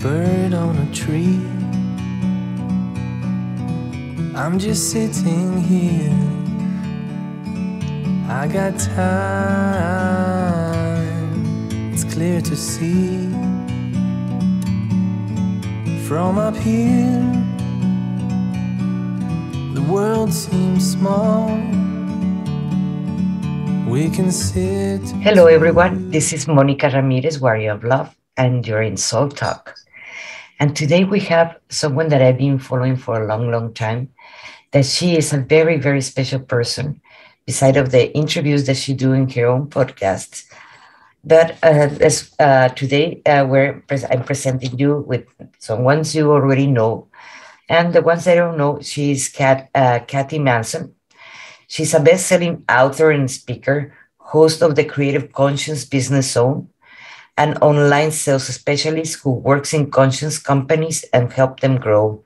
bird on a tree. I'm just sitting here. I got time. It's clear to see. From up here, the world seems small. We can sit. Hello everyone, this is Monica Ramirez, Warrior of Love, and you're in Soul Talk. And today we have someone that I've been following for a long, long time, that she is a very, very special person, beside of the interviews that she do in her own podcast. But today I'm presenting you with some ones you already know. And the ones I don't know, she's Kathy Mason. She's a best-selling author and speaker, host of the Creative Conscience Business Zone, an online sales specialist who works in conscious companies and helps them grow.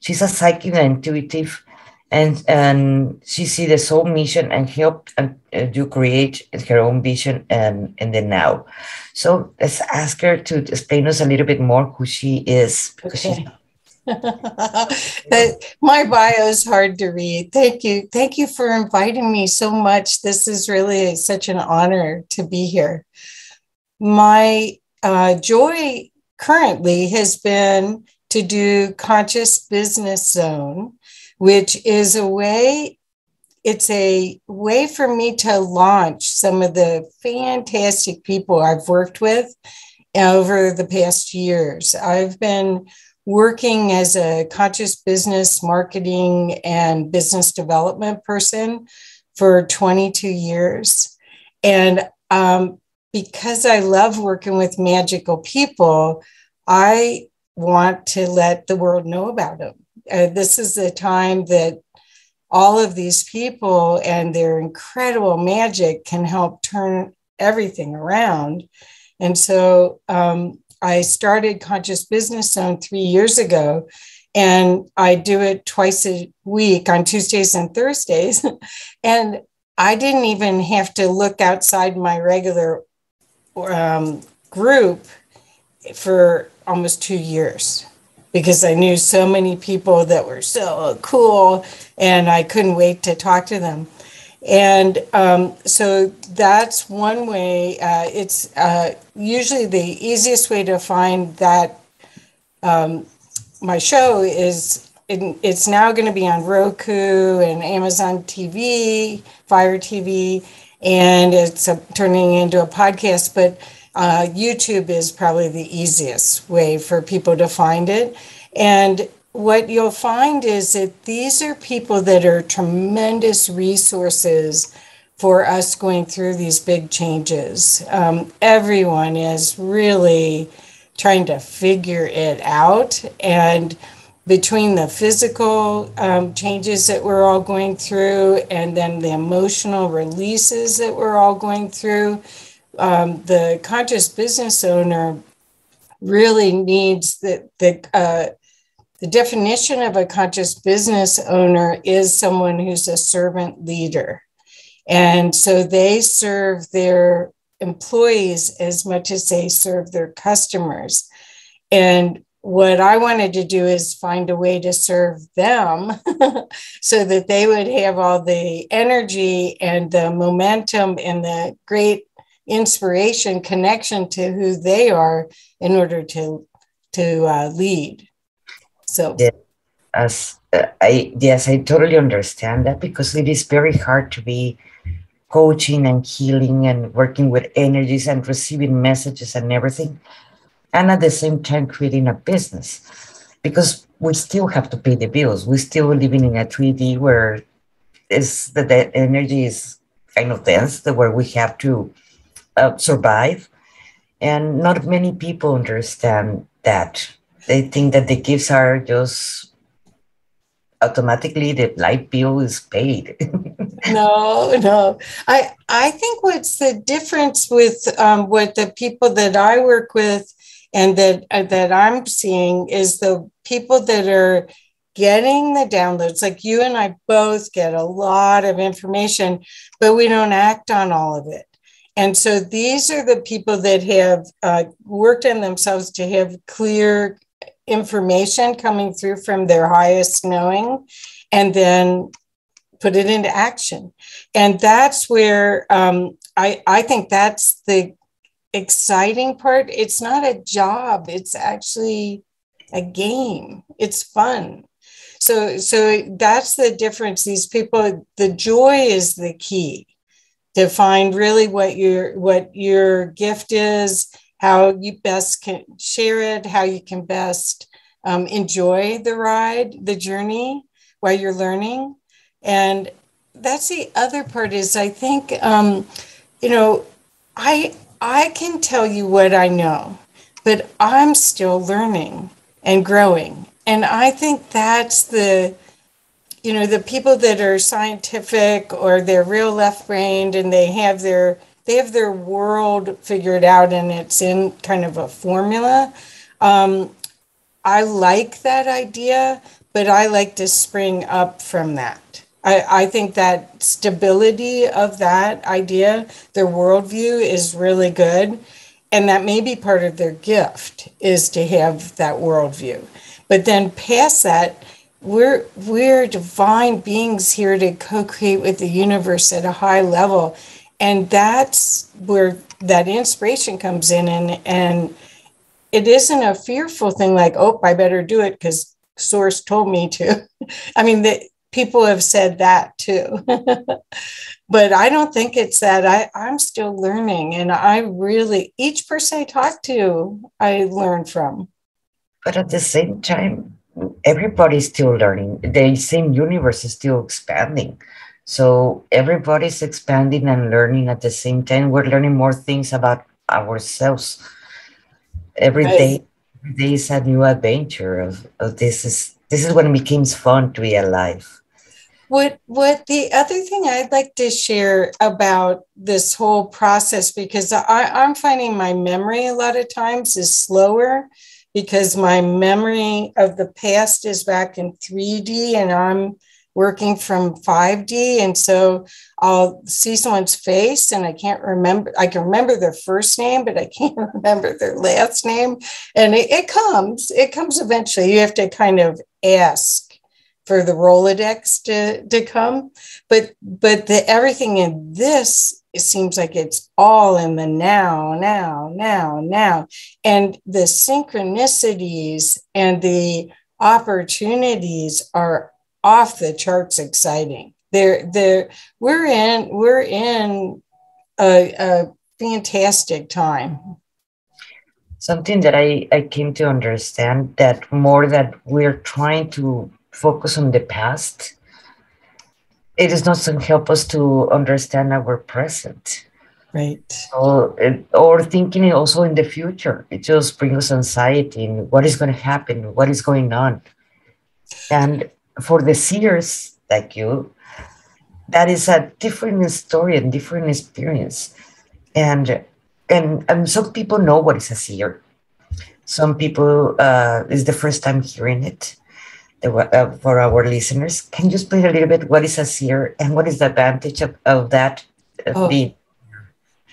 She's a psychic and intuitive, and she sees the soul mission and help do create her own vision and the now. So let's ask her to explain us a little bit more who she is. Okay. My bio is hard to read. Thank you. Thank you for inviting me so much. This is really such an honor to be here. My joy currently has been to do Conscious Business Zone, which is a way, it's a way for me to launch some of the fantastic people I've worked with over the past years. I've been working as a conscious business marketing and business development person for 22 years. And because I love working with magical people, I want to let the world know about them. This is the time that all of these people and their incredible magic can help turn everything around. And so, I started Conscious Business Zone 3 years ago, and I do it twice a week on Tuesdays and Thursdays. And I didn't even have to look outside my regular group for almost 2 years because I knew so many people that were so cool, and I couldn't wait to talk to them. And so that's one way. It's usually the easiest way to find that my show is, it's now going to be on Roku and Amazon TV, Fire TV, and it's turning into a podcast. But YouTube is probably the easiest way for people to find it. And what you'll find is that these are people that are tremendous resources for us going through these big changes. Everyone is really trying to figure it out. And between the physical changes that we're all going through, and then the emotional releases that we're all going through, the conscious business owner really needs the definition of a conscious business owner is someone who's a servant leader. And so they serve their employees as much as they serve their customers. And what I wanted to do is find a way to serve them so that they would have all the energy and the momentum and the great inspiration connection to who they are in order to lead. So yeah, yes, I totally understand that, because it is very hard to be coaching and healing and working with energies and receiving messages and everything, and at the same time creating a business, because we still have to pay the bills. We're still living in a 3D where the energy is kind of dense, where we have to survive, and not many people understand that. They think that the gifts are just automatically the light bill is paid. No. I think what's the difference with what the people that I work with and that I'm seeing is the people that are getting the downloads. Like you and I both get a lot of information, but we don't act on all of it. And so these are the people that have worked on themselves to have clear information coming through from their highest knowing, and then put it into action. And that's where I think that's the exciting part. It's not a job. It's actually a game. It's fun. So that's the difference. These people, the joy is the key to find really what your gift is, how you best can share it, how you can best enjoy the ride, the journey while you're learning. And that's the other part is I think, I can tell you what I know, but I'm still learning and growing. And I think that's the people that are scientific or they're real left-brained and they have their world figured out and it's in kind of a formula. I like that idea, but I like to spring up from that. I think that stability of that idea, their worldview is really good. And that may be part of their gift is to have that worldview. But then past that, we're divine beings here to co-create with the universe at a high level. And that's where that inspiration comes in. And it isn't a fearful thing like, oh, I better do it because Source told me to. I mean, people have said that too. But I don't think it's that. I'm still learning. And I really, each person I talk to, I learn from. But at the same time, everybody's still learning. The same universe is still expanding. So everybody's expanding and learning at the same time. We're learning more things about ourselves. Every day is a new adventure. This is when it becomes fun to be alive. What the other thing I'd like to share about this whole process, because I'm finding my memory a lot of times is slower, because my memory of the past is back in 3D and I'm working from 5D. And so I'll see someone's face and I can't remember. I can remember their first name, but I can't remember their last name. And it comes eventually. You have to kind of ask for the Rolodex to come. But everything in this, it seems like it's all in the now. And the synchronicities and the opportunities are off the charts exciting. We're in a fantastic time. Something that I came to understand that more that we're trying to focus on the past, it is not going to help us to understand our present. Right. Or thinking also in the future. It just brings us anxiety in what is going to happen, what is going on. And for the seers like you, that is a different story and different experience. And some people know what is a seer. Some people, it's the first time hearing it. For our listeners, can you explain a little bit what is a seer and what is the advantage of that being?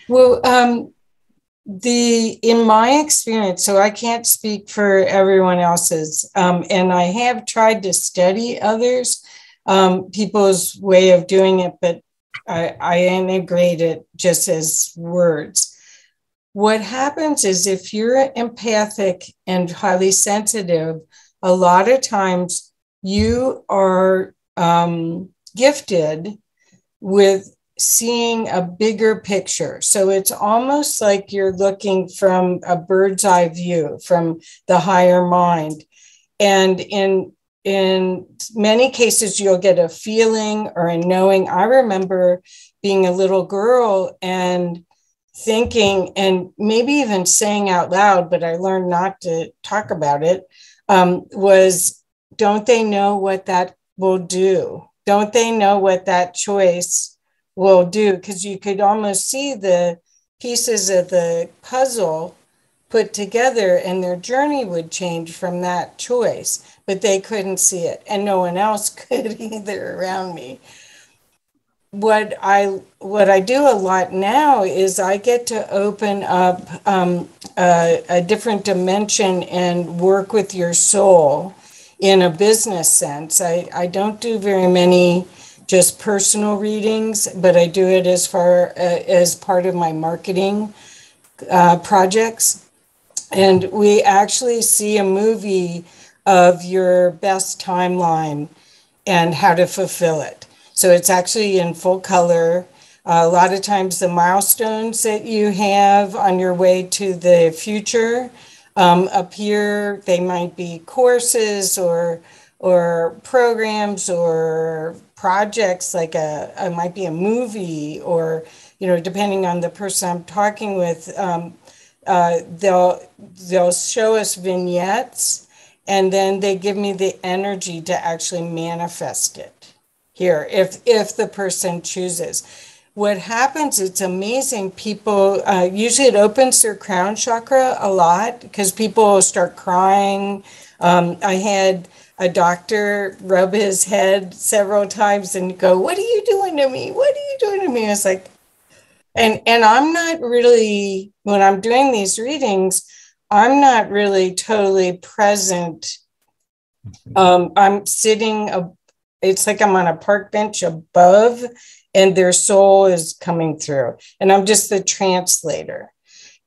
Well, in my experience, so I can't speak for everyone else's, and I have tried to study others, people's way of doing it, but I integrate it just as words. What happens is if you're empathic and highly sensitive, a lot of times you are gifted with seeing a bigger picture. So it's almost like you're looking from a bird's eye view, from the higher mind. And in many cases, you'll get a feeling or a knowing. I remember being a little girl and thinking, and maybe even saying out loud, but I learned not to talk about it, was, don't they know what that will do? Don't they know what that choice will do? Because you could almost see the pieces of the puzzle put together and their journey would change from that choice, but they couldn't see it and no one else could either around me. what I do a lot now is I get to open up a different dimension and work with your soul in a business sense. I don't do very many just personal readings, but I do it as far as part of my marketing projects. And we actually see a movie of your best timeline and how to fulfill it. So it's actually in full color. A lot of times the milestones that you have on your way to the future appear. They might be courses or programs or projects, like a might be a movie, or, you know, depending on the person I'm talking with, they'll show us vignettes, and then they give me the energy to actually manifest it here, if the person chooses. What happens, it's amazing, people, usually it opens their crown chakra a lot because people start crying. I had a doctor rub his head several times and go, "What are you doing to me? What are you doing to me?" I was like, and I'm not really, when I'm doing these readings, I'm not really totally present. I'm sitting it's like I'm on a park bench above, and their soul is coming through, and I'm just the translator.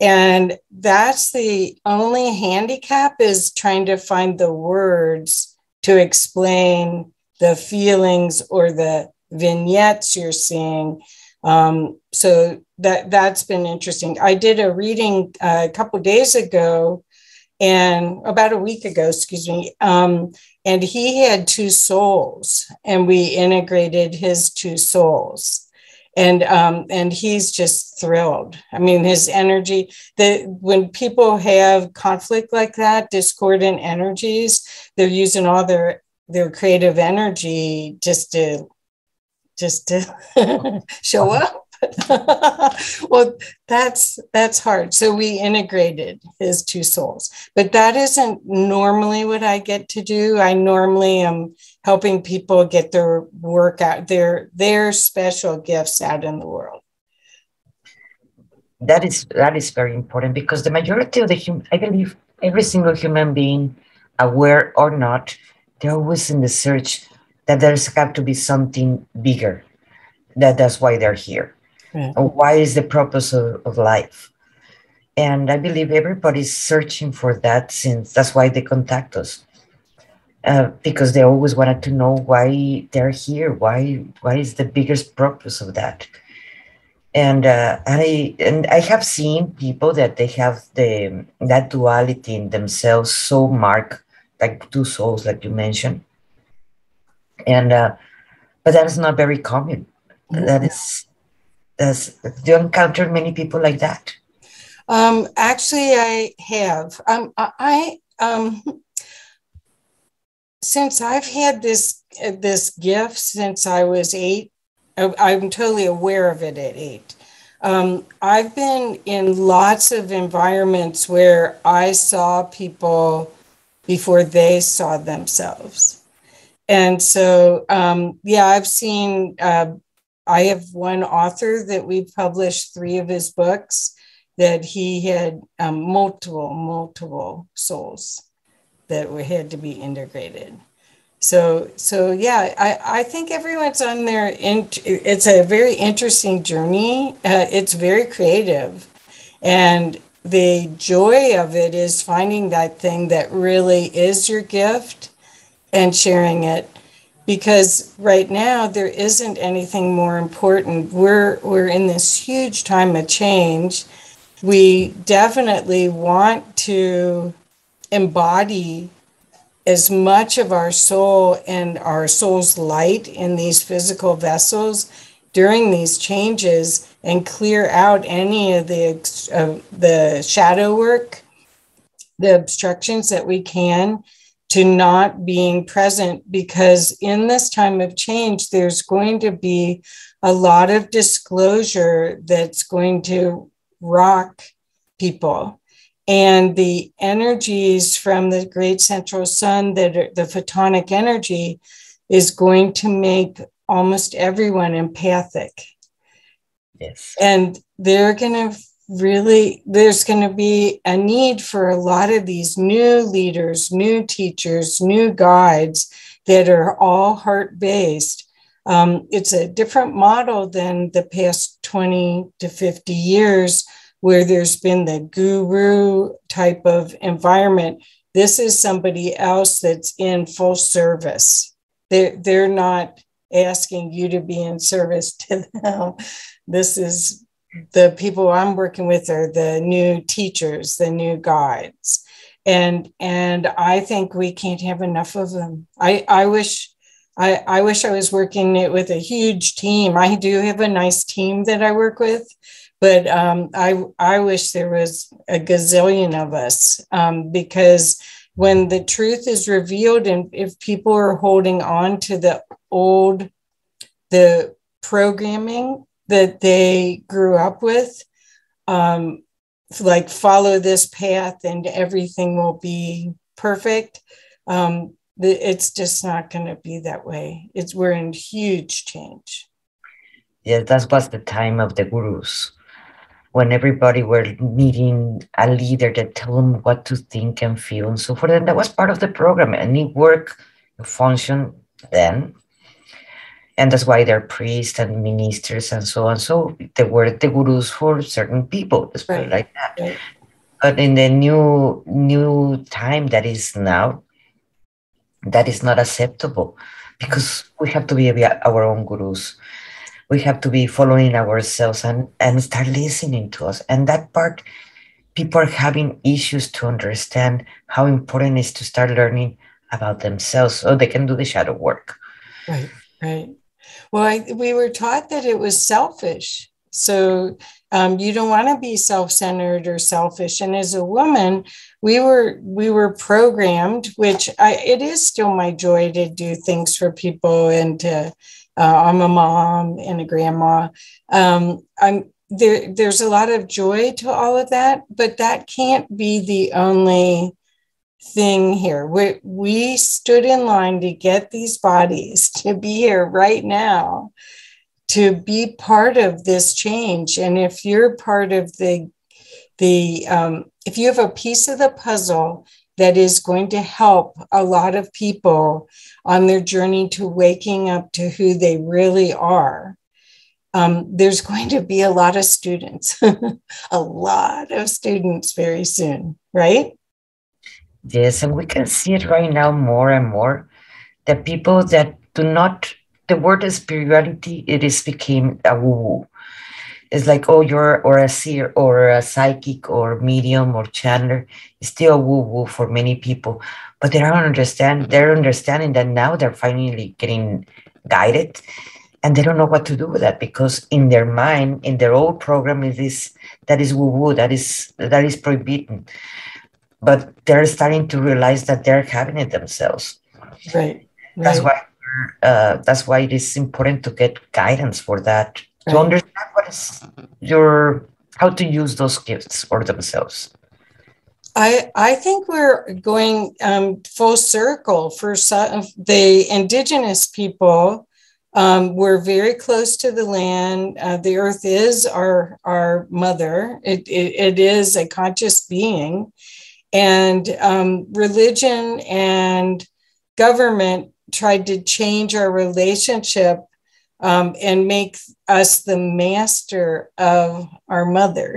And that's the only handicap, is trying to find the words to explain the feelings or the vignettes you're seeing. So that's been interesting. I did a reading a couple of days ago, and about a week ago, excuse me, and he had two souls, and we integrated his two souls, and he's just thrilled. I mean, his energy, when people have conflict like that, discordant energies, they're using all their creative energy just to show up. Well, that's hard. So we integrated his two souls, but that isn't normally what I get to do. I normally am helping people get their work out, their special gifts out in the world. That is very important, because the majority of I believe every single human being, aware or not, they're always in the search that there's got to be something bigger. That's why they're here. Right. Why is the purpose of life? And I believe everybody's searching for that, since that's why they contact us, because they always wanted to know why they're here. Why is the biggest purpose of that? And I have seen people that they have that duality in themselves so marked, like two souls, like you mentioned. But that is not very common. Do you encounter many people like that? Actually, I have. Since I've had this gift since I was 8, I'm totally aware of it at 8. I've been in lots of environments where I saw people before they saw themselves, and so I've seen. I have one author that we published 3 of his books, that he had multiple souls that had to be integrated. So yeah, I think everyone's on their, it's a very interesting journey. It's very creative. And the joy of it is finding that thing that really is your gift and sharing it. Because right now there isn't anything more important. We're in this huge time of change. We definitely want to embody as much of our soul and our soul's light in these physical vessels during these changes, and clear out any of the shadow work, the obstructions that we can, to not being present, because in this time of change, there's going to be a lot of disclosure that's going to rock people. And the energies from the great central sun, the photonic energy, is going to make almost everyone empathic. Yes. And they're going to really, there's going to be a need for a lot of these new leaders, new teachers, new guides that are all heart-based. It's a different model than the past 20 to 50 years where there's been the guru type of environment. This is somebody else that's in full service. They're not asking you to be in service to them. This is the people I'm working with are the new teachers, the new guides. And I think we can't have enough of them. I wish I was working it with a huge team. I do have a nice team that I work with, but I wish there was a gazillion of us because when the truth is revealed and if people are holding on to the old, the programming that they grew up with, like follow this path and everything will be perfect, it's just not going to be that way. We're in huge change. Yeah, that was the time of the gurus, when everybody were needing a leader to tell them what to think and feel and so forth. And that was part of the program, and it worked, function then. And that's why they're priests and ministers and so on. So they were the gurus for certain people, just right. Like that. Right. But in the new time that is now, that is not acceptable because we have to be our own gurus. We have to be following ourselves and start listening to us. And that part, people are having issues to understand how important it is to start learning about themselves so they can do the shadow work. Right, right. Well, we were taught that it was selfish. So you don't want to be self-centered or selfish. And as a woman, we were programmed, which it is still my joy to do things for people and to, I'm a mom and a grandma. There's a lot of joy to all of that, but that can't be the only thing here. We stood in line to get these bodies to be here right now, to be part of this change. And if you're part of if you have a piece of the puzzle that is going to help a lot of people on their journey to waking up to who they really are, there's going to be a lot of students, a lot of students very soon, right? Yes, and we can see it right now more and more, that people that do not, the word spirituality, it is became a woo-woo. It's like, oh, you're or a seer or a psychic or medium or channeler. It's still woo-woo for many people, but they don't understand. They're understanding that now they're finally getting guided, and they don't know what to do with that because in their mind, in their old program, it is that is woo-woo, that is prohibited. But they're starting to realize that they're having it themselves. Right. That's why it is important to get guidance for that. To understand what is how to use those gifts for themselves. I think we're going full circle for some of the indigenous people. We're very close to the land. The earth is our mother. It is a conscious being, and religion and government tried to change our relationship and make us the master of our mother.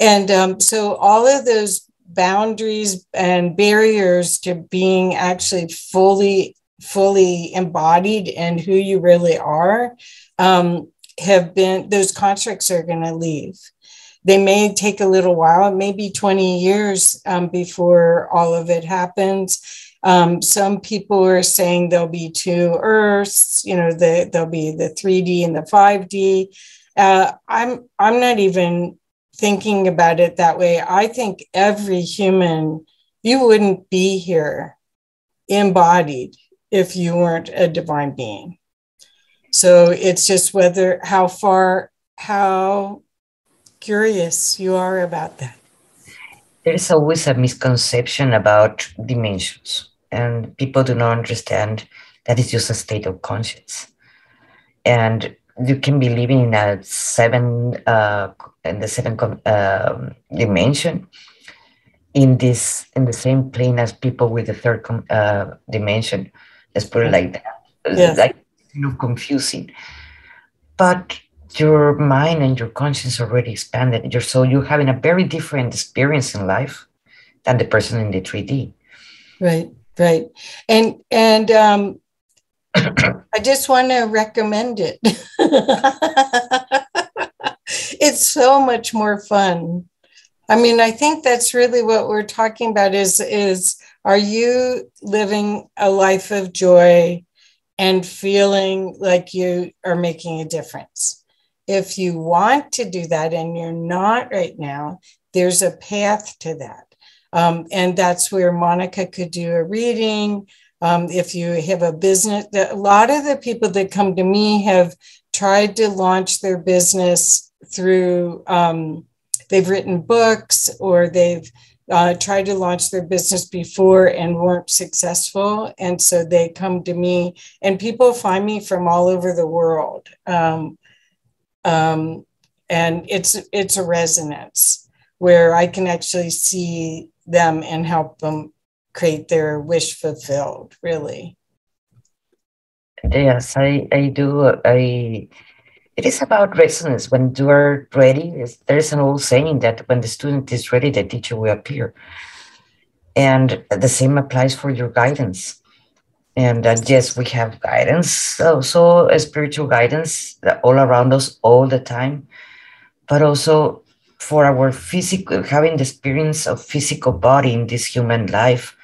And so all of those boundaries and barriers to being actually fully embodied in who you really are have been, those constructs are going to leave. They may take a little while, maybe 20 years before all of it happens. Some people are saying there'll be two Earths, there'll be the 3D and the 5D. I'm not even thinking about it that way. I think every human, you wouldn't be here embodied if you weren't a divine being. So it's just how curious you are about that. There's always a misconception about dimensions. And people do not understand that it's just a state of conscience. And you can be living in a seventh dimension, in the same plane as people with the third dimension. Let's put it like that. Yes. Like, you know, confusing, but your mind and your conscience already expanded. So you're having a very different experience in life than the person in the 3D. Right, right, and I just want to recommend it. It's so much more fun. I mean, I think that's really what we're talking about is are you living a life of joy and feeling like you are making a difference? If you want to do that and you're not right now, there's a path to that. And that's where Monica could do a reading. If you have a business, a lot of the people that come to me have tried to launch their business through, they've written books, or they've tried to launch their business before and weren't successful. And so they come to me, and people find me from all over the world. And it's a resonance where I can actually see them and help them create their wish fulfilled, really. Yes, I do. It is about resonance. When you are ready, there's an old saying that when the student is ready, the teacher will appear. And the same applies for your guidance. And yes, we have guidance, also spiritual guidance all around us all the time, but also for our physical, having the experience of physical body in this human life,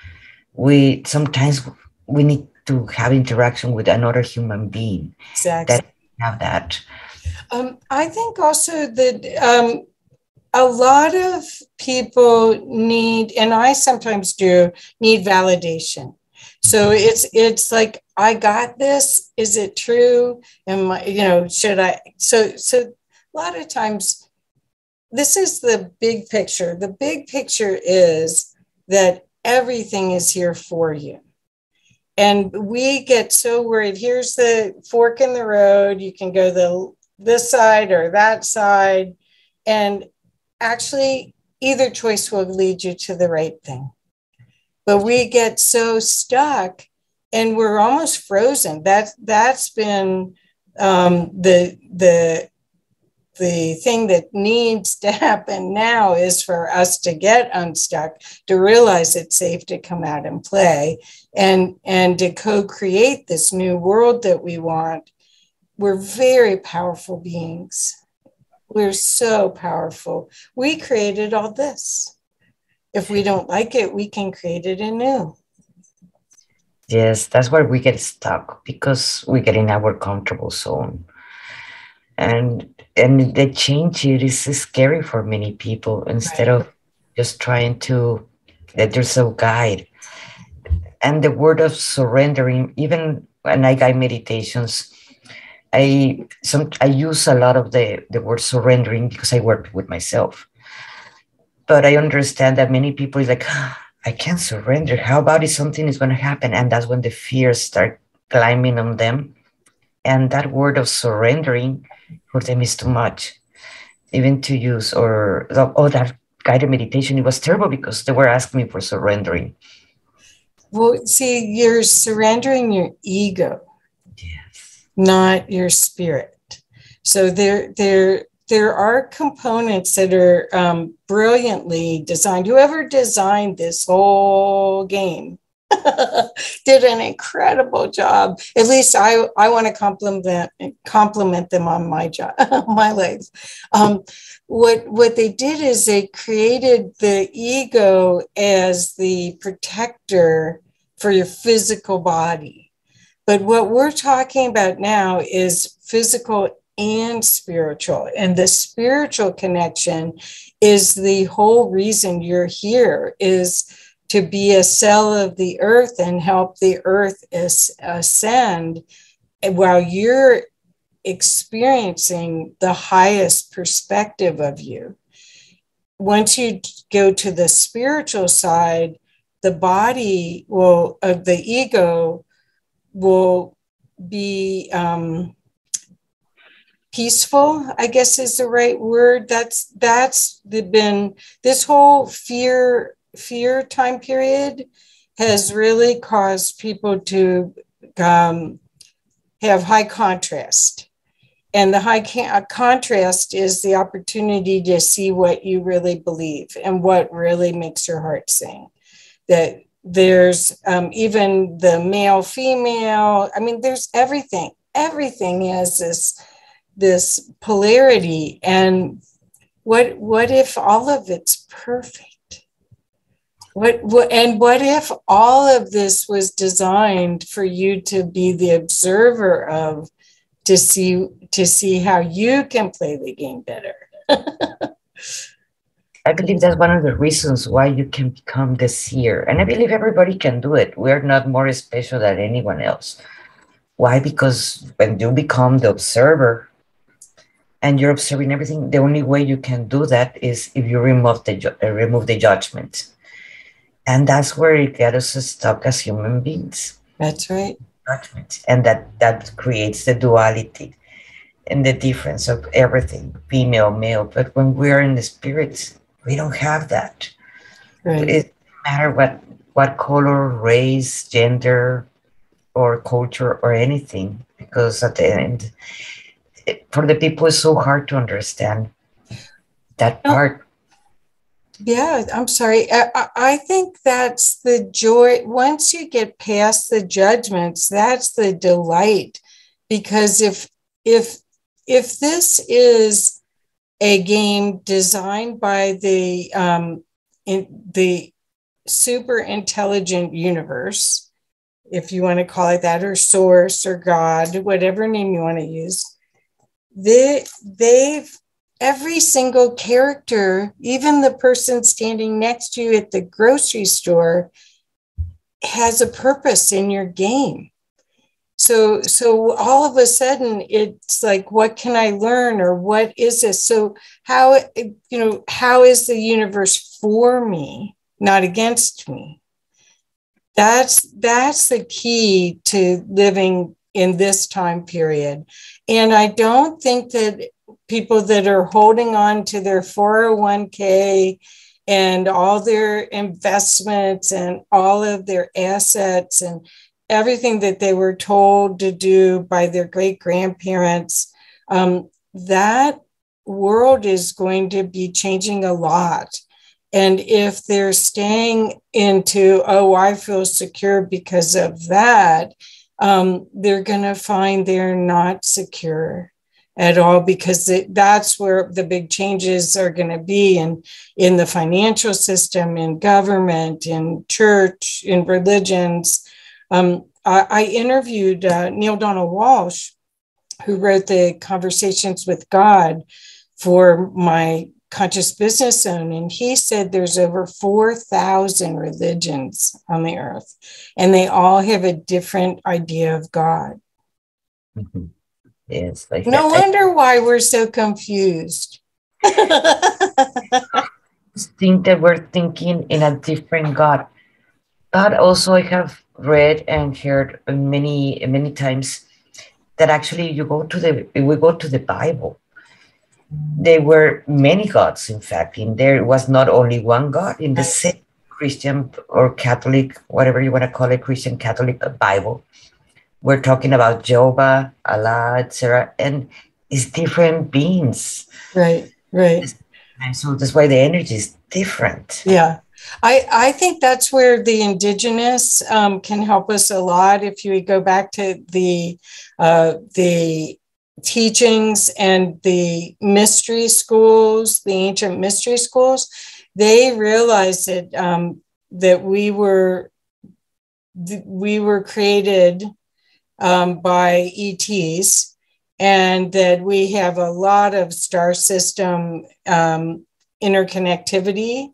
we sometimes need to have interaction with another human being. Exactly. That have that. I think also that a lot of people need, and I sometimes do, need validation. So it's like, I got this. Is it true? Am I, you know, should I? So a lot of times. This is the big picture. The big picture is that everything is here for you. And we get so worried. Here's the fork in the road. You can go this side or that side. And actually, either choice will lead you to the right thing. But we get so stuck and we're almost frozen. That's been the thing that needs to happen now is for us to get unstuck, to realize it's safe to come out and play, and to co-create this new world that we want. We're very powerful beings. We're so powerful. We created all this. If we don't like it, we can create it anew. Yes, that's where we get stuck, because we get in our comfortable zone. And the change here is scary for many people. Instead of just trying to let yourself guide, and the word of surrendering, even when I guide meditations, I use a lot of the word surrendering because I work with myself. But I understand that many people is like, oh, I can't surrender. How about if something is going to happen? And that's when the fears start climbing on them. And that word of surrendering for them is too much, even to use. Or, oh, that guided meditation, it was terrible because they were asking me for surrendering. Well, see, you're surrendering your ego, yes, not your spirit. So there are components that are brilliantly designed. Whoever designed this whole game did an incredible job. At least I want to compliment them on my job, my life. What they did is they created the ego as the protector for your physical body. But what we're talking about now is physical and spiritual. And the spiritual connection is the whole reason you're here, is to be a cell of the earth and help the earth ascend while you're experiencing the highest perspective of you. Once you go to the spiritual side, the body of the ego will be peaceful, I guess is the right word. That's been this whole fear time period has really caused people to have high contrast. And the high contrast is the opportunity to see what you really believe and what really makes your heart sing. That there's even the male, female, I mean, there's everything. Everything has this polarity. And what if all of it's perfect? What if all of this was designed for you to be the observer of, to see how you can play the game better? I believe that's one of the reasons why you can become the seer. And I believe everybody can do it. We're not more special than anyone else. Why? Because when you become the observer and you're observing everything, the only way you can do that is if you remove the judgment. And that's where it gets us stuck as human beings. That's right. Judgment. And that creates the duality and the difference of everything, female, male. But when we're in the spirits, we don't have that. Right. It doesn't matter what color, race, gender, or culture, or anything, because at the end, for the people, it's so hard to understand that part. Yeah, I'm sorry. I think that's the joy. Once you get past the judgments, that's the delight. Because if this is a game designed by the super intelligent universe, if you want to call it that, or source, or God, whatever name you want to use, they've every single character, even the person standing next to you at the grocery store, has a purpose in your game. So all of a sudden it's like, what can I learn, or what is this? So how is the universe for me, not against me? That's the key to living in this time period. And I don't think that people that are holding on to their 401k and all their investments and all of their assets and everything that they were told to do by their great-grandparents, that world is going to be changing a lot. And if they're staying into, oh, I feel secure because of that, they're going to find they're not secure at all, because that's where the big changes are going to be in the financial system, in government, in church, in religions. I interviewed Neale Donald Walsch, who wrote the Conversations with God for my Conscious Business Zone, and he said there's over 4,000 religions on the earth, and they all have a different idea of God. Mm-hmm. Yes, like no wonder why we're so confused. Think that we're thinking in a different God. But also I have read and heard many times that actually we go to the Bible. There were many gods, in fact, and there was not only one God in the same Christian or Catholic, whatever you want to call it, Christian Catholic Bible. We're talking about Jehovah, Allah, etc., and it's different beings. Right, right. And so that's why the energy is different. Yeah. I think that's where the indigenous can help us a lot. If you go back to the teachings and the mystery schools, the ancient mystery schools, they realized that that we were created by ETs, and that we have a lot of star system interconnectivity.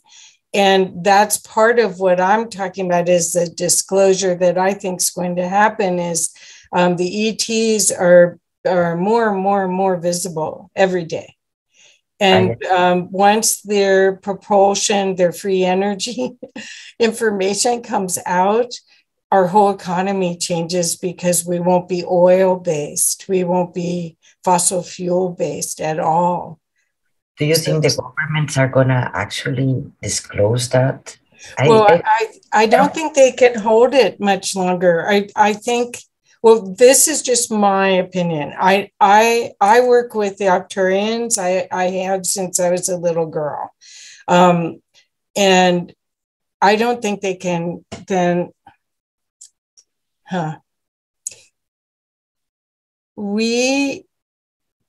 And that's part of what I'm talking about, is the disclosure that I think is going to happen is the ETs are more and more visible every day. And once their propulsion, their free energy information comes out, our whole economy changes because we won't be oil-based. We won't be fossil fuel-based at all. Do you think the governments are going to actually disclose that? Well, I don't think they can hold it much longer. I think, well, this is just my opinion. I work with the Octarians. I have since I was a little girl. And I don't think they can then...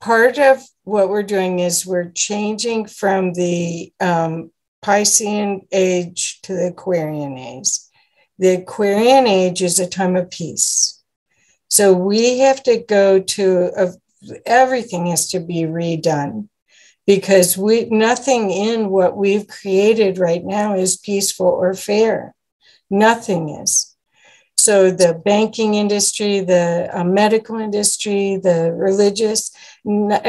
Part of what we're doing is we're changing from the Piscean Age to the Aquarian Age. The Aquarian Age is a time of peace. So we have to go to, everything has to be redone because nothing in what we've created right now is peaceful or fair. Nothing is. So the banking industry, the medical industry, the religious,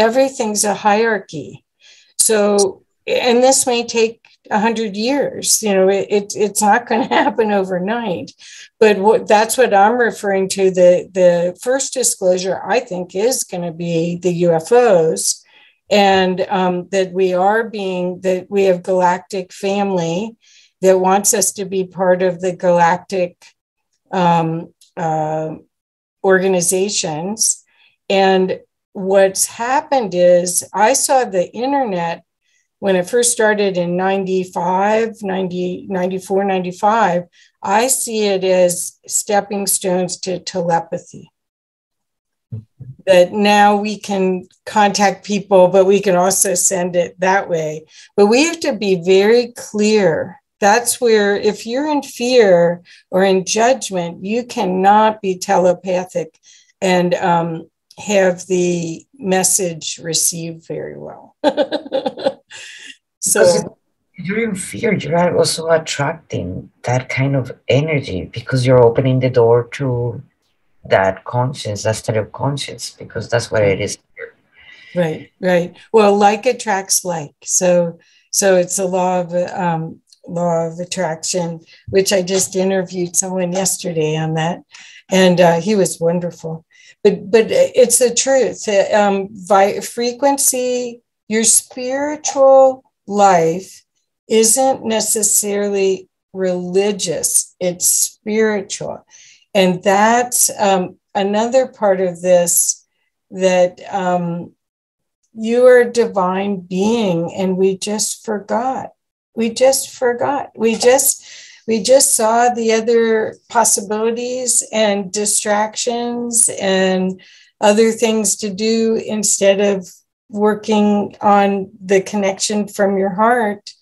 everything's a hierarchy. So, and this may take 100 years, you know, it's not going to happen overnight, but that's what I'm referring to. The first disclosure, I think, is going to be the UFOs and that we have galactic family that wants us to be part of the galactic organizations. And what's happened is I saw the internet when it first started in 94, 95. I see it as stepping stones to telepathy. That now we can contact people, but we can also send it that way. But we have to be very clear. That's where, if you're in fear or in judgment, you cannot be telepathic and have the message received very well. So if you're in fear, you're also attracting that kind of energy because you're opening the door to that conscience, that state of conscience, because that's what it is. Right, right. Well, like attracts like. So it's a law of attraction, which I just interviewed someone yesterday on that, and he was wonderful. But it's the truth. Frequency, your spiritual life isn't necessarily religious. It's spiritual, and that's another part of this that you are a divine being, and we just forgot. We just saw the other possibilities and distractions and other things to do instead of working on the connection from your heart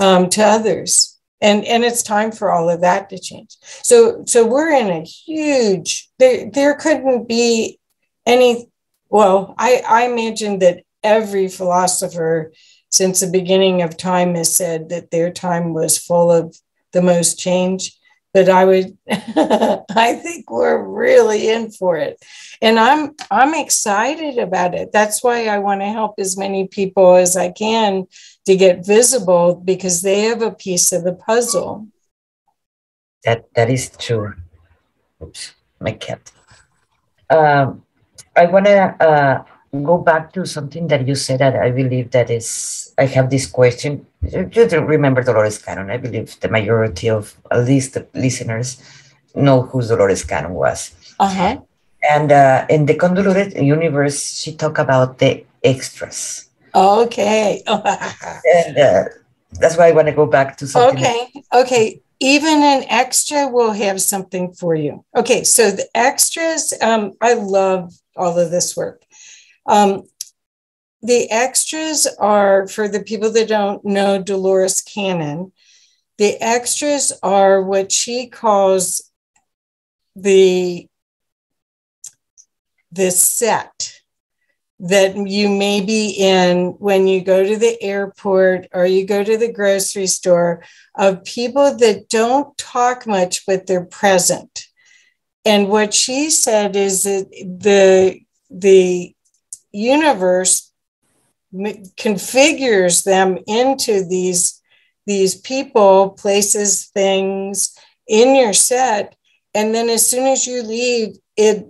to others. And it's time for all of that to change. So we're in a huge, there couldn't be any, well, I imagine that every philosopher since the beginning of time has said that their time was full of the most change, but I think we're really in for it. And I'm excited about it. That's why I want to help as many people as I can to get visible because they have a piece of the puzzle. That is true. Oops, my cat. I want to, go back to something that you said that I believe that is, I have this question. Just remember Dolores Cannon. I believe the majority of at least the listeners know who Dolores Cannon was. Uh-huh. And in the Convoluted Universe, she talked about the extras. Okay. And that's why I want to go back to something. Okay. Okay. Even an extra will have something for you. Okay. So the extras, I love all of this work. The extras are, for the people that don't know Dolores Cannon, the extras are what she calls the set that you may be in when you go to the airport or you go to the grocery store of people that don't talk much, but they're present. And what she said is that the universe configures them into these people, places, things in your set, And then as soon as you leave, it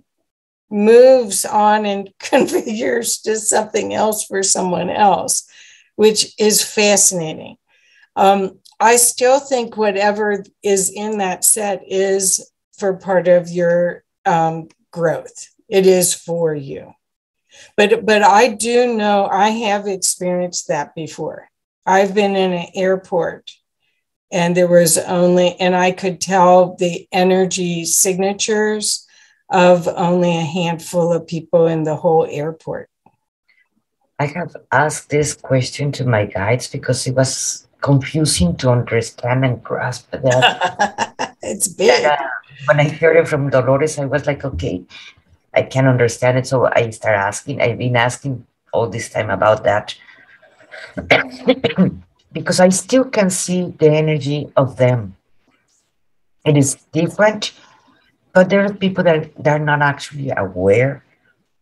moves on and configures to something else for someone else, which is fascinating. I still think whatever is in that set is for part of your growth. It is for you. But I do know I have experienced that before. I've been in an airport and there was only, and I could tell the energy signatures of only a handful of people in the whole airport. I have asked this question to my guides because it was confusing to understand and grasp that. It's big. And, when I heard it from Dolores, I was like, okay, I can understand it. So I start asking. I've been asking all this time about that. Because I still can see the energy of them. It is different, but there are people that are not actually aware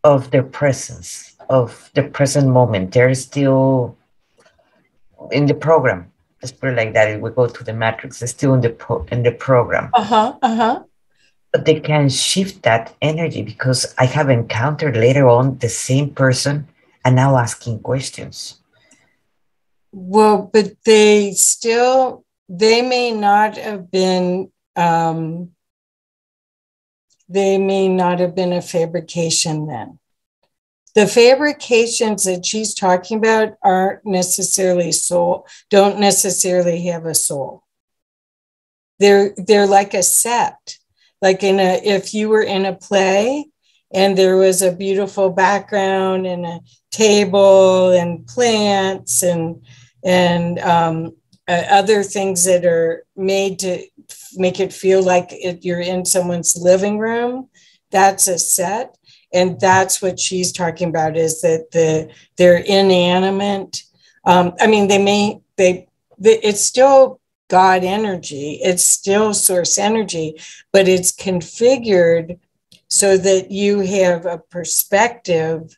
of their presence, of the present moment. They're still in the program. Let's put it like that. We go to the matrix. They're still in the program. Uh-huh, uh-huh. But they can shift that energy, because I have encountered later on the same person and now asking questions. Well, but they still, they may not have been, a fabrication then. The fabrications that she's talking about aren't necessarily soul, don't necessarily have a soul. They're like a set, like in a, if you were in a play and there was a beautiful background and a table and plants and other things that are made to make it feel like you're in someone's living room, that's a set. And that's what she's talking about, is that they're inanimate. I mean, it's still God energy. It's still source energy, but it's configured so that you have a perspective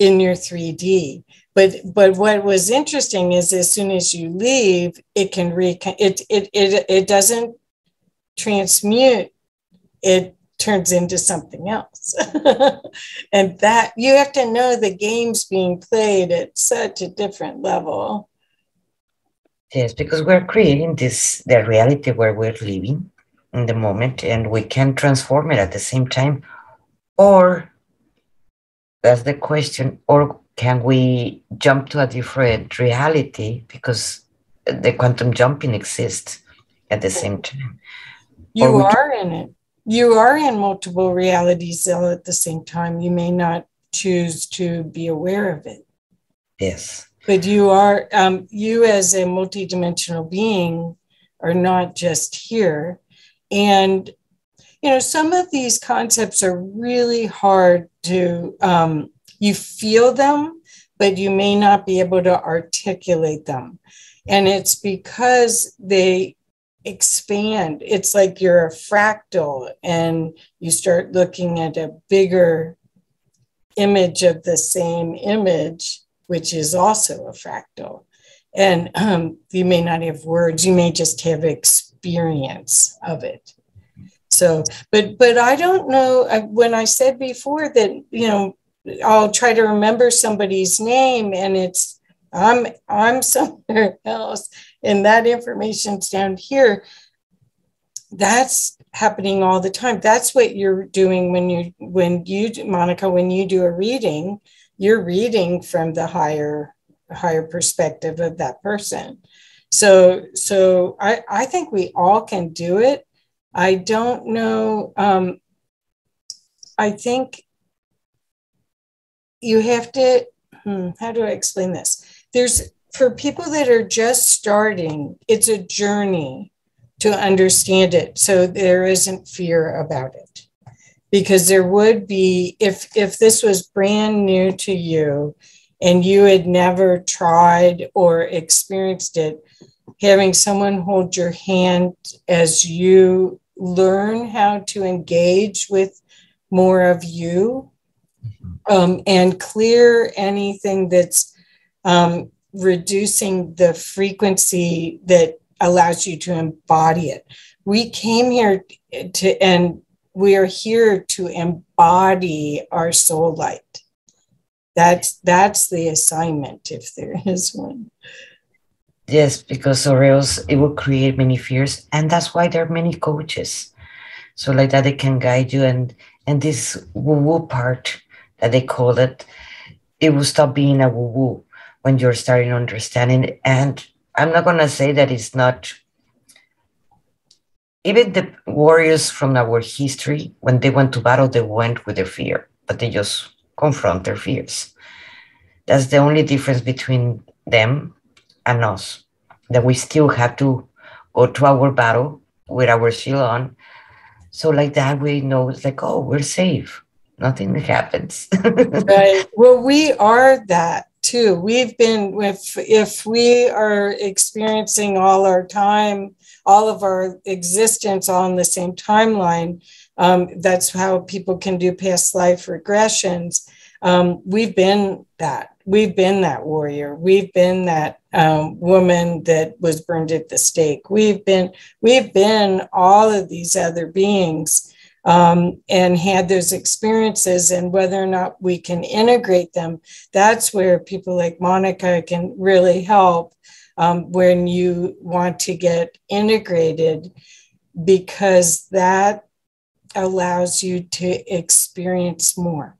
in your 3D. But what was interesting is as soon as you leave, it can it doesn't transmute. It turns into something else. And that, you have to know the game's being played at such a different level. Yes, because we're creating this, the reality where we're living in the moment, and we can transform it at the same time. Or, that's the question, or can we jump to a different reality, because the quantum jumping exists at the same time? You are in it. You are in multiple realities at the same time. You may not choose to be aware of it. Yes. But you are, you as a multidimensional being are not just here. And, you know, some of these concepts are really hard to, you feel them, but you may not be able to articulate them. And it's because they expand. It's like you're a fractal and you start looking at a bigger image of the same image, which is also a fractal. And you may not have words, you may just have experience of it. So, but I don't know, when I said before that, you know, I'll try to remember somebody's name and it's, I'm somewhere else and that information's down here. That's happening all the time. That's what you're doing when you, Monica, when you do a reading, you're reading from the higher perspective of that person. So I think we all can do it. I don't know. I think you have to, how do I explain this? There's, for people that are just starting, it's a journey to understand it. So there isn't fear about it, because there would be, if this was brand new to you and you had never tried or experienced it, having someone hold your hand as you learn how to engage with more of you, and clear anything that's reducing the frequency that allows you to embody it. We came here to, and we are here to embody our soul light. That's the assignment, if there is one. Yes, because or else it will create many fears. And that's why there are many coaches. So like that, they can guide you. And this woo-woo part that they call it, it will stop being a woo-woo when you're starting understanding. And I'm not going to say that it's not. Even the warriors from our history, when they went to battle, they went with their fear, but they just confront their fears. That's the only difference between them and us, that we still have to go to our battle with our shield on. So like that, we know it's like, oh, we're safe. Nothing happens. Right. Well, we are that too. We've been, if we are experiencing all our time, all of our existence all in the same timeline, that's how people can do past life regressions. We've been that. We've been that warrior. We've been that woman that was burned at the stake. We've been all of these other beings and had those experiences, and whether or not we can integrate them, that's where people like Monica can really help when you want to get integrated, because that allows you to experience more.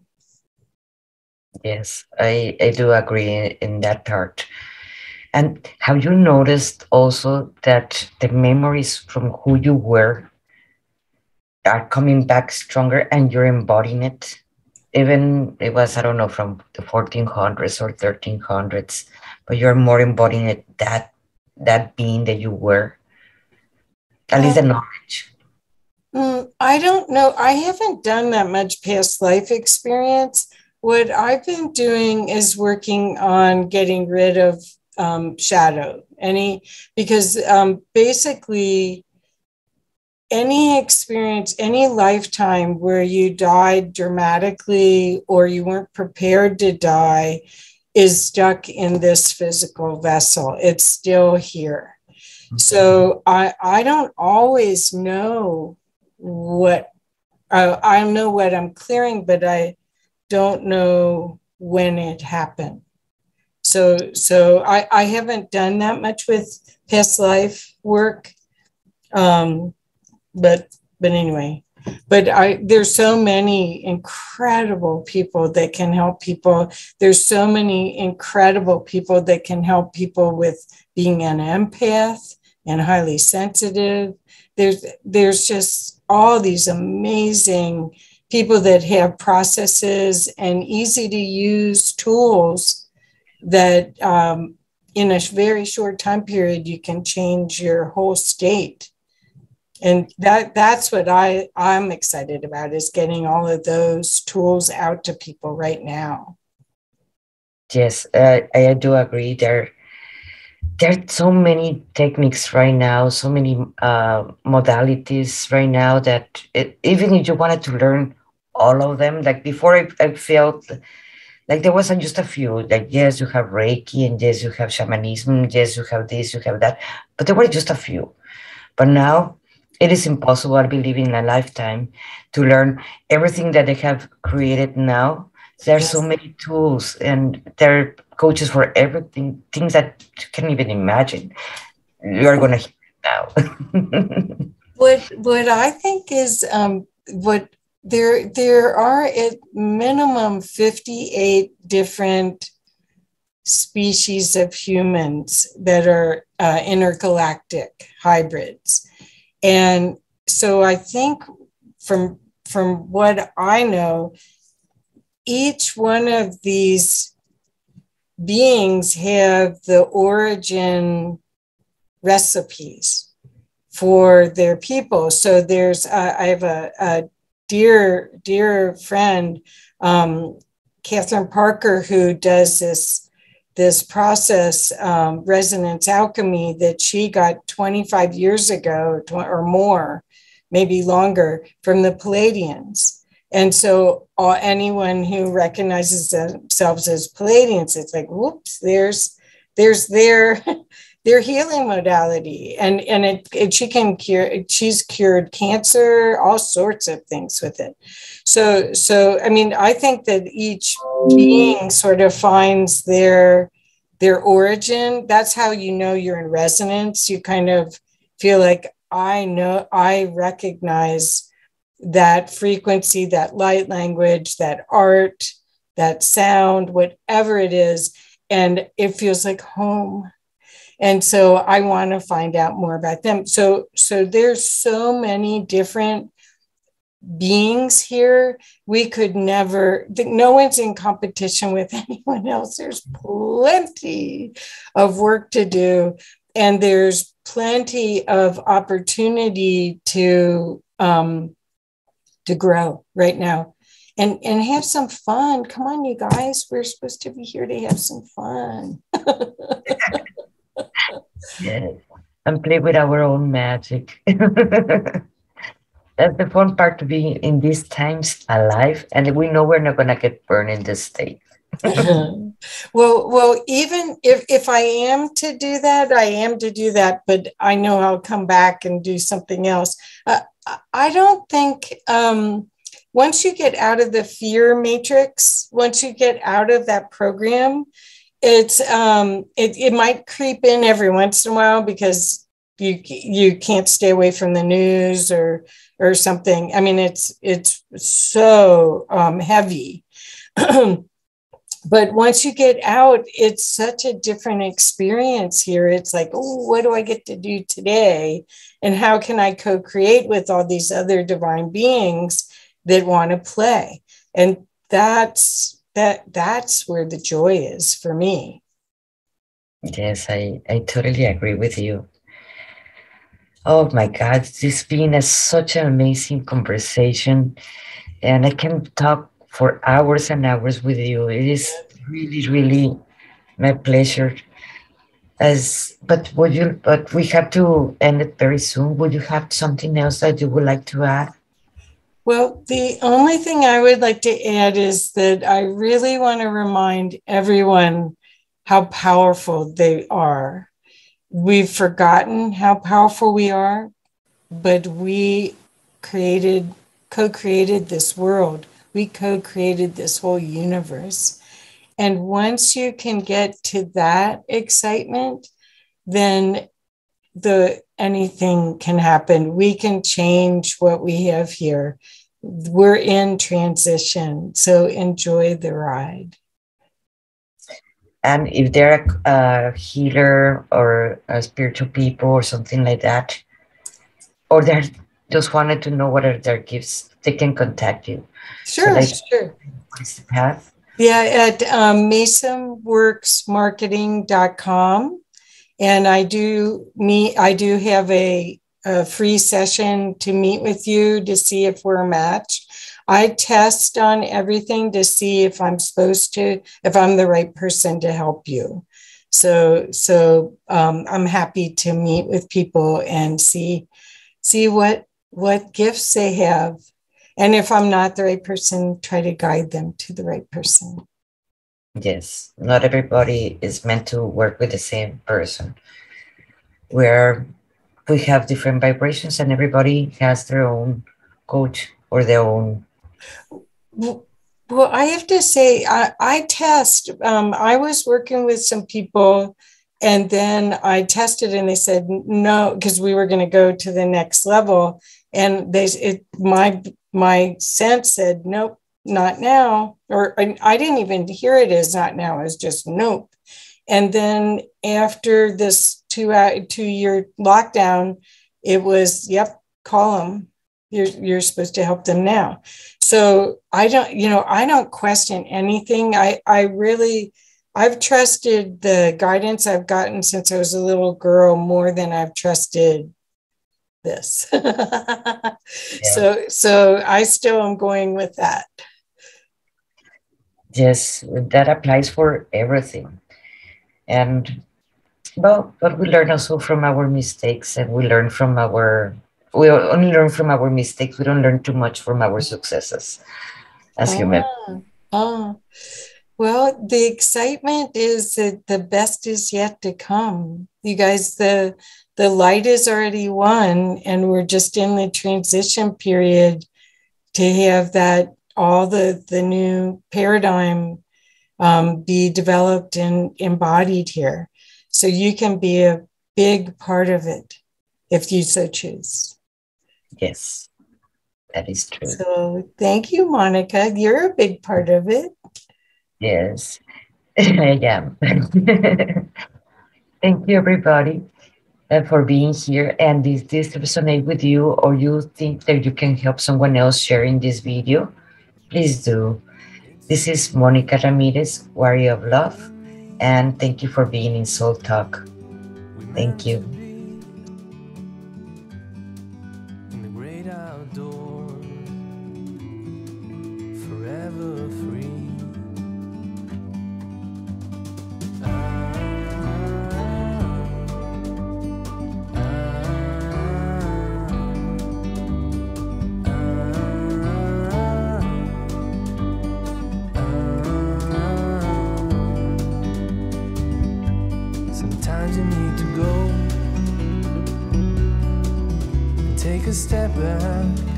Yes, I do agree in that part. And have you noticed also that the memories from who you were are coming back stronger and you're embodying it? Even it was, I don't know, from the 1400s or 1300s, but you're more embodying it, that being that you were, at least the knowledge. I don't know. I haven't done that much past life experience. What I've been doing is working on getting rid of shadow, because basically any experience, any lifetime where you died dramatically or you weren't prepared to die is stuck in this physical vessel. It's still here. Okay. So I don't always know what, I know what I'm clearing, but I don't know when it happened. So I haven't done that much with past life work, but anyway, there's so many incredible people that can help people. There's so many incredible people that can help people with being an empath and highly sensitive. There's just all these amazing people that have processes and easy to use tools that in a very short time period, you can change your whole state. And that's what I'm excited about, is getting all of those tools out to people right now. Yes, I do agree. There are so many techniques right now, so many modalities right now that even if you wanted to learn all of them, like before I felt like there wasn't just a few, like, yes, you have Reiki, and yes, you have shamanism, yes, you have this, you have that, but there were just a few. But now it is impossible, I believe, in a lifetime to learn everything that they have created now. There are so many tools, and there are coaches for everything, things that you can't even imagine. You're going to hear it now. What I think is there are at minimum 58 different species of humans that are intergalactic hybrids. And so I think from what I know, each one of these beings have the origin recipes for their people. So there's, I have a dear friend, Katherine Parker, who does this process, Resonance Alchemy, that she got 25 years ago or more, maybe longer, from the Palladians. And so anyone who recognizes themselves as Palladians, it's like, whoops, there's their their healing modality. And she can cure, she's cured cancer, all sorts of things with it. So I mean, I think that each being sort of finds their origin. That's how you know you're in resonance. You kind of feel like, I know, I recognize that frequency, that light language, that art, that sound, whatever it is. And it feels like home. And so I want to find out more about them. So there's so many different beings here. We could never, no one's in competition with anyone else. There's plenty of work to do. And there's plenty of opportunity to grow right now. And have some fun. Come on, you guys. We're supposed to be here to have some fun. Yes. And play with our own magic. That's the fun part to be in these times alive. And we know we're not going to get burned in this state. Well, even if I am to do that, I am to do that. But I know I'll come back and do something else. I don't think... once you get out of the fear matrix, once you get out of that program, it's it might creep in every once in a while because you can't stay away from the news or something. I mean, it's so heavy. But once you get out, it's such a different experience here. It's like, oh, what do I get to do today? And how can I co-create with all these other divine beings that want to play? And that's where the joy is for me. Yes, I totally agree with you. Oh my God, this being such an amazing conversation, and I can talk for hours and hours with you. It is really, really my pleasure. But we have to end it very soon. Would you have something else that you would like to add? Well, the only thing I would like to add is that I really want to remind everyone how powerful they are. We've forgotten how powerful we are, but we co-created this world. We co-created this whole universe. And once you can get to that excitement, then anything can happen. We can change what we have here. We're in transition, so enjoy the ride. And if they're a healer or a spiritual people or something like that, or they just wanted to know what are their gifts, they can contact you. Sure, so sure. What's the path? Yeah, at masonworksmarketing.com. And I do have a free session to meet with you to see if we're a match. I test on everything to see if I'm if I'm the right person to help you. So I'm happy to meet with people and see what gifts they have. And if I'm not the right person, try to guide them to the right person. Yes, not everybody is meant to work with the same person. We have different vibrations, and everybody has their own coach or their own. Well, I have to say, I test. I was working with some people, and then I tested, and they said no because we were going to go to the next level, and my sense said nope. Not now, or I didn't even hear it as not now. It was just nope. And then after this two-year lockdown, it was yep. Call them. You're supposed to help them now. So I don't question anything. I've trusted the guidance I've gotten since I was a little girl more than I've trusted this. Yeah. So I still am going with that. Yes, that applies for everything. And, well, but we learn also from our mistakes, and we only learn from our mistakes. We don't learn too much from our successes as humans. Well, the excitement is that the best is yet to come. You guys, the light is already won, and we're just in the transition period to have that all the new paradigm be developed and embodied here. So you can be a big part of it if you so choose. Yes, that is true. So thank you, Monica. You're a big part of it. Yes, I am. Thank you, everybody, for being here. And if this resonates with you, or you think that you can help someone else sharing this video, please do. This is Monica Ramirez, Warrior of Love, and thank you for being in Soul Talk. Thank you. Step back.